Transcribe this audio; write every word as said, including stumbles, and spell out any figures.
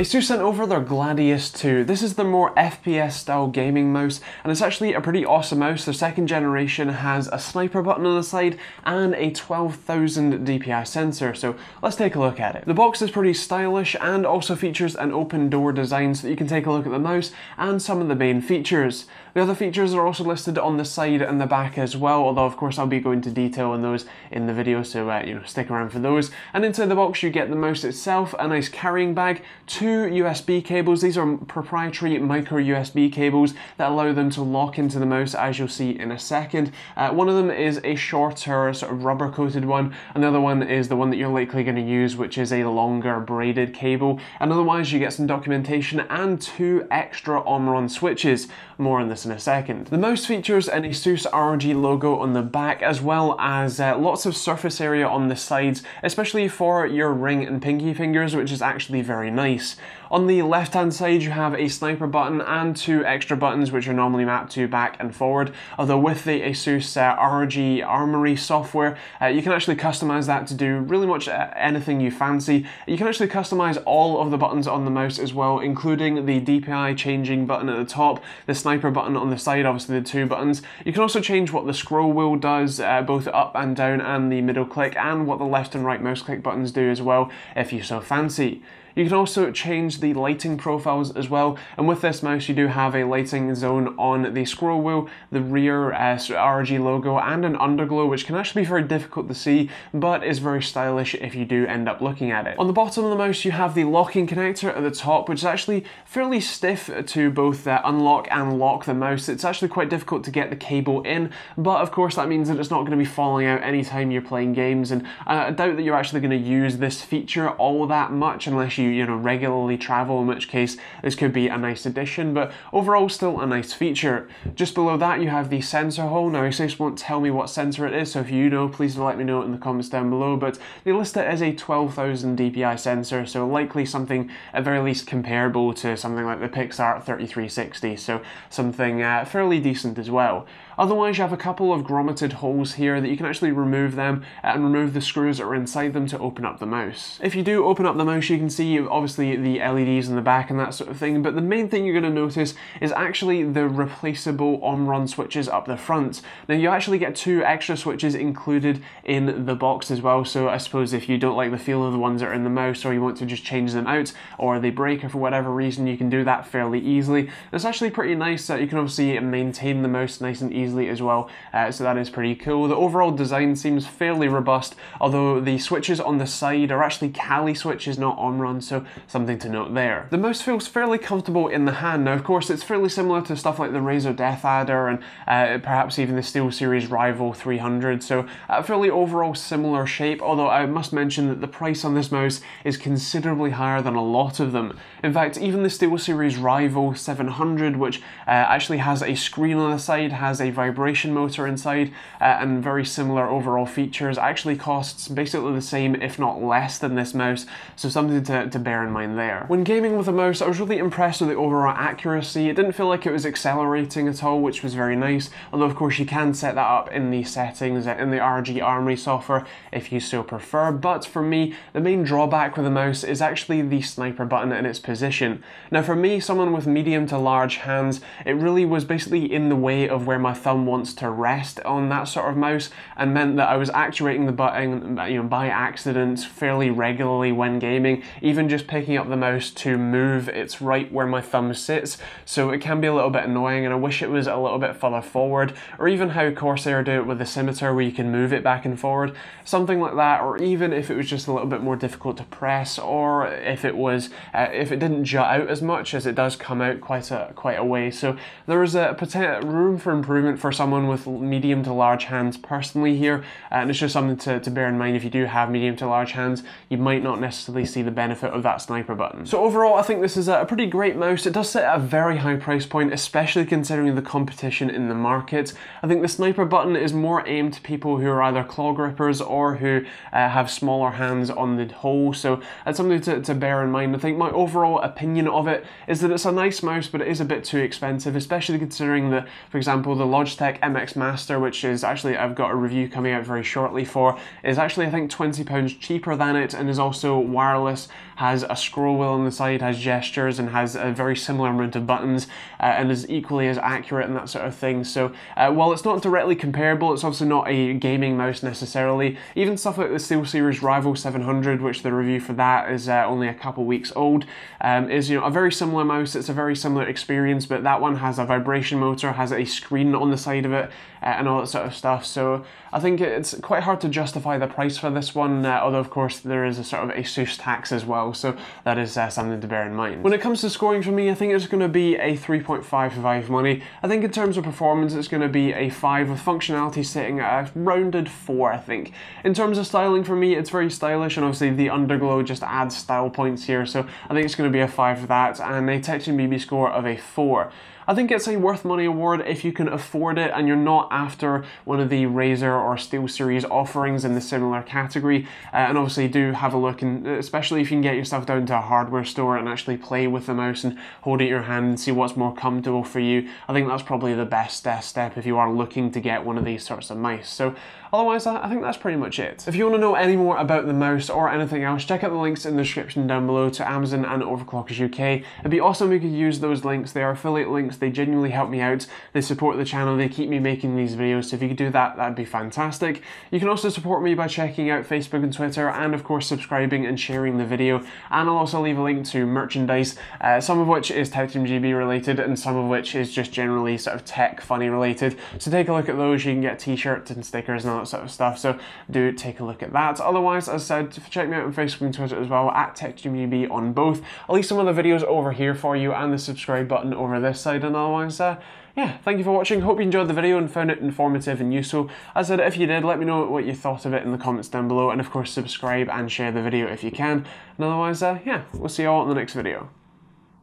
ASUS sent over their Gladius two. This is the more F P S style gaming mouse, and it's actually a pretty awesome mouse. Their second generation has a sniper button on the side and a twelve thousand D P I sensor, so let's take a look at it. The box is pretty stylish and also features an open door design so that you can take a look at the mouse and some of the main features. The other features are also listed on the side and the back as well, although of course I'll be going to detail on those in the video, so uh, you know, stick around for those. And inside the box you get the mouse itself, a nice carrying bag, two U S B cables. These are proprietary micro U S B cables that allow them to lock into the mouse, as you'll see in a second. Uh, one of them is a shorter sort of rubber coated one, another one is the one that you're likely going to use, which is a longer braided cable, and otherwise you get some documentation and two extra Omron switches. More on this in a second. The mouse features an ASUS R O G logo on the back, as well as uh, lots of surface area on the sides, especially for your ring and pinky fingers, which is actually very nice. On the left hand side you have a sniper button and two extra buttons which are normally mapped to back and forward, although with the ASUS uh, R O G Armory software uh, you can actually customize that to do really much anything you fancy. You can actually customize all of the buttons on the mouse as well, including the D P I changing button at the top, the sniper button on the side, obviously the two buttons. You can also change what the scroll wheel does, uh, both up and down and the middle click, and what the left and right mouse click buttons do as well if you so fancy. You can also change the lighting profiles as well, and with this mouse you do have a lighting zone on the scroll wheel, the rear uh, R O G logo, and an underglow which can actually be very difficult to see but is very stylish if you do end up looking at it. On the bottom of the mouse you have the locking connector at the top, which is actually fairly stiff to both uh, unlock and lock the mouse. It's actually quite difficult to get the cable in, but of course that means that it's not going to be falling out anytime you're playing games, and I doubt that you're actually going to use this feature all that much unless you You, you know, regularly travel, in which case this could be a nice addition, but overall still a nice feature. Just below that you have the sensor hole. Now ASUS won't tell me what sensor it is, so if you know, please let me know in the comments down below, but they list it as a twelve thousand D P I sensor, so likely something at very least comparable to something like the PixArt thirty-three sixty, so something uh, fairly decent as well. Otherwise you have a couple of grommeted holes here that you can actually remove them and remove the screws that are inside them to open up the mouse. If you do open up the mouse you can see obviously the L E Ds in the back and that sort of thing, but the main thing you're going to notice is actually the replaceable Omron switches up the front. Now you actually get two extra switches included in the box as well, so I suppose if you don't like the feel of the ones that are in the mouse, or you want to just change them out, or they break, or for whatever reason, you can do that fairly easily. It's actually pretty nice that you can obviously maintain the mouse nice and easily as well, uh, so that is pretty cool. The overall design seems fairly robust, although the switches on the side are actually Kailh switches, not Omron, so something to note there. The mouse feels fairly comfortable in the hand. Now of course it's fairly similar to stuff like the Razer DeathAdder and uh, perhaps even the SteelSeries Rival three hundred, so a fairly overall similar shape, although I must mention that the price on this mouse is considerably higher than a lot of them. In fact, even the SteelSeries Rival seven hundred, which uh, actually has a screen on the side, has a vibration motor inside, uh, and very similar overall features, actually costs basically the same if not less than this mouse, so something to to bear in mind there. When gaming with a mouse, I was really impressed with the overall accuracy. It didn't feel like it was accelerating at all, which was very nice, although of course you can set that up in the settings in the R O G Armory software if you so prefer, but for me the main drawback with the mouse is actually the sniper button and its position. Now for me, someone with medium to large hands, it really was basically in the way of where my thumb wants to rest on that sort of mouse, and meant that I was actuating the button, you know, by accident fairly regularly when gaming, even just picking up the mouse to move it's right where my thumb sits, so it can be a little bit annoying, and I wish it was a little bit further forward, or even how Corsair do it with the scimitar where you can move it back and forward, something like that, or even if it was just a little bit more difficult to press, or if it was uh, if it didn't jut out as much as it does come out quite a quite a way. So there is a potential room for improvement for someone with medium to large hands personally here, and it's just something to, to bear in mind. If you do have medium to large hands, you might not necessarily see the benefit of that sniper button. So overall I think this is a pretty great mouse. It does sit at a very high price point, especially considering the competition in the market. I think the sniper button is more aimed to people who are either claw grippers or who uh, have smaller hands on the whole, so that's something to, to bear in mind. I think my overall opinion of it is that it's a nice mouse, but it is a bit too expensive, especially considering that, for example, the Logitech Logitech M X Master, which is actually, I've got a review coming out very shortly for, is actually I think twenty pounds cheaper than it, and is also wireless, has a scroll wheel on the side, has gestures, and has a very similar amount of buttons, uh, and is equally as accurate and that sort of thing. So uh, while it's not directly comparable, it's also not a gaming mouse necessarily. Even stuff like the SteelSeries Rival seven hundred, which the review for that is uh, only a couple weeks old, um, is, you know, a very similar mouse. It's a very similar experience, but that one has a vibration motor, has a screen on the side of it, uh, and all that sort of stuff. So I think it's quite hard to justify the price for this one, uh, although of course there is a sort of ASUS tax as well, so that is uh, something to bear in mind. When it comes to scoring for me, I think it's going to be a three point five five money. I think in terms of performance it's going to be a five, with functionality sitting at a rounded four, I think. In terms of styling for me, it's very stylish, and obviously the underglow just adds style points here, so I think it's going to be a five for that, and a TechTeamGB score of a four. I think it's a worth money award if you can afford it and you're not after one of the Razer or SteelSeries offerings in the similar category, uh, and obviously do have a look, and especially if you can get yourself down to a hardware store and actually play with the mouse and hold it in your hand and see what's more comfortable for you. I think that's probably the best uh, step if you are looking to get one of these sorts of mice. So otherwise, I think that's pretty much it. If you want to know any more about the mouse or anything else, check out the links in the description down below to Amazon and Overclockers U K. It'd be awesome if you could use those links. They are affiliate links. They genuinely help me out. They support the channel. They keep me making these videos. So if you could do that, that'd be fantastic. You can also support me by checking out Facebook and Twitter, and of course subscribing and sharing the video. And I'll also leave a link to merchandise, uh, some of which is TechTeamGB related and some of which is just generally sort of tech funny related. So take a look at those. You can get t-shirts and stickers and all that sort of stuff. So do take a look at that. Otherwise, as I said, check me out on Facebook and Twitter as well, at TechTeamGB on both. I'll leave some of the videos over here for you and the subscribe button over this side. And otherwise, uh, yeah, thank you for watching. Hope you enjoyed the video and found it informative and useful. As I said, if you did, let me know what you thought of it in the comments down below, and of course subscribe and share the video if you can. And otherwise, uh, yeah, we'll see you all in the next video.